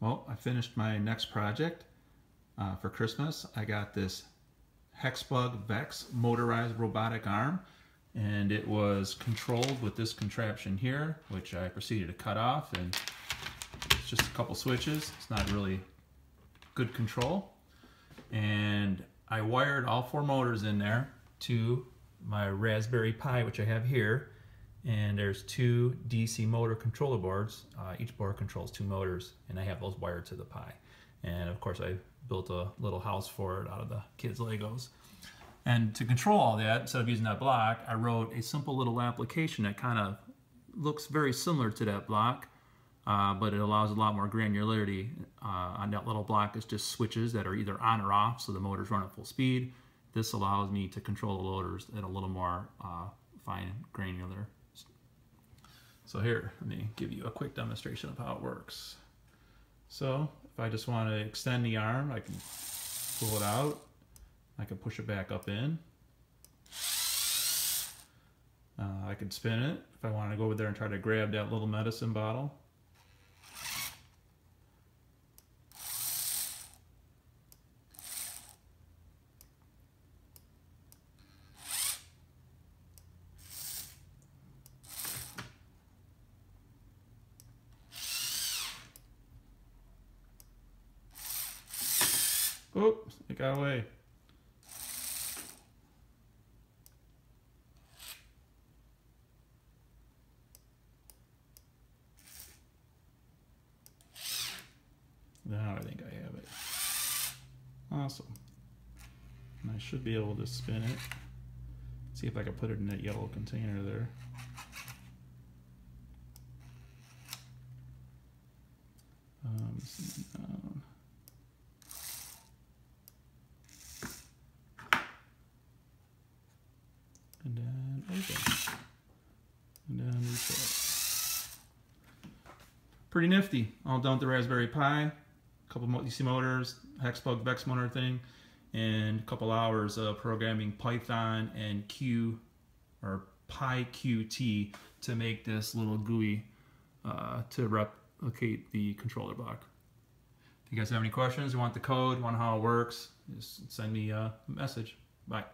Well, I finished my next project for Christmas. I got this Hexbug Vex motorized robotic arm, and it was controlled with this contraption here, which I proceeded to cut off, and it's just a couple switches. It's not really good control. And I wired all four motors in there to my Raspberry Pi, which I have here, and there's two DC motor controller boards. Each board controls two motors, and I have those wired to the Pi. And of course I built a little house for it out of the kids' Legos. And to control all that, instead of using that block, I wrote a simple little application that kind of looks very similar to that block, but it allows a lot more granularity on that little block. It's just switches that are either on or off, so the motors run at full speed. This allows me to control the loaders at a little more fine granular. So here, let me give you a quick demonstration of how it works. So if I just want to extend the arm, I can pull it out. I can push it back up in. I can spin it if I want to go over there and try to grab that little medicine bottle. Oops, it got away. Now I think I have it. Awesome. And I should be able to spin it. See if I can put it in that yellow container there. And then open. And then reset. Pretty nifty. All done with the Raspberry Pi, a couple DC motors, Hexbug Vex motor thing, and a couple hours of programming Python and PyQt to make this little GUI to replicate the controller block. If you guys have any questions, you want the code, want how it works, just send me a message. Bye.